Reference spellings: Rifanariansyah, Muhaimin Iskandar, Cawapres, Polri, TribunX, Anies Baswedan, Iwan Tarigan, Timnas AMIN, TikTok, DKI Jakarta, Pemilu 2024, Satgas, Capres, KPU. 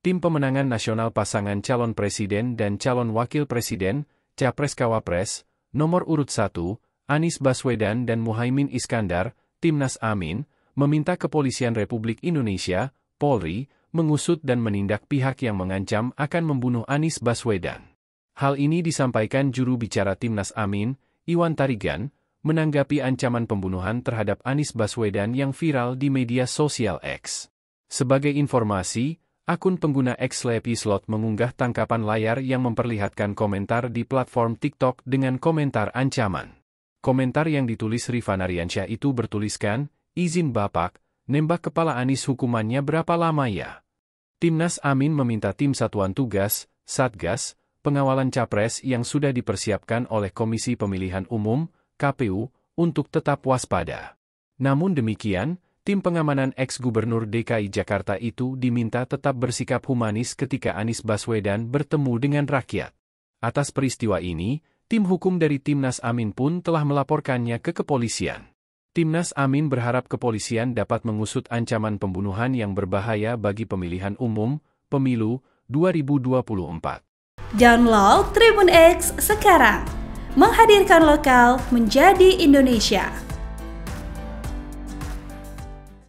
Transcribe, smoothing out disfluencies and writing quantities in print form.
Tim Pemenangan Nasional Pasangan Calon Presiden dan Calon Wakil Presiden, Capres Cawapres, nomor urut 1, Anies Baswedan dan Muhaimin Iskandar, Timnas AMIN, meminta Kepolisian Republik Indonesia, Polri, mengusut dan menindak pihak yang mengancam akan membunuh Anies Baswedan. Hal ini disampaikan juru bicara Timnas AMIN, Iwan Tarigan, menanggapi ancaman pembunuhan terhadap Anies Baswedan yang viral di media sosial X. Sebagai informasi, akun pengguna X/Slot mengunggah tangkapan layar yang memperlihatkan komentar di platform TikTok dengan komentar ancaman. Komentar yang ditulis Rifanariansyah itu bertuliskan, "Izin Bapak, nembak kepala Anies hukumannya berapa lama ya?" Timnas AMIN meminta tim satuan tugas, Satgas, pengawalan capres yang sudah dipersiapkan oleh Komisi Pemilihan Umum, KPU, untuk tetap waspada. Namun demikian, tim pengamanan ex-gubernur DKI Jakarta itu diminta tetap bersikap humanis ketika Anies Baswedan bertemu dengan rakyat. Atas peristiwa ini, tim hukum dari Timnas AMIN pun telah melaporkannya ke kepolisian. Timnas AMIN berharap kepolisian dapat mengusut ancaman pembunuhan yang berbahaya bagi pemilihan umum, pemilu 2024. Download Tribun X sekarang, menghadirkan lokal menjadi Indonesia.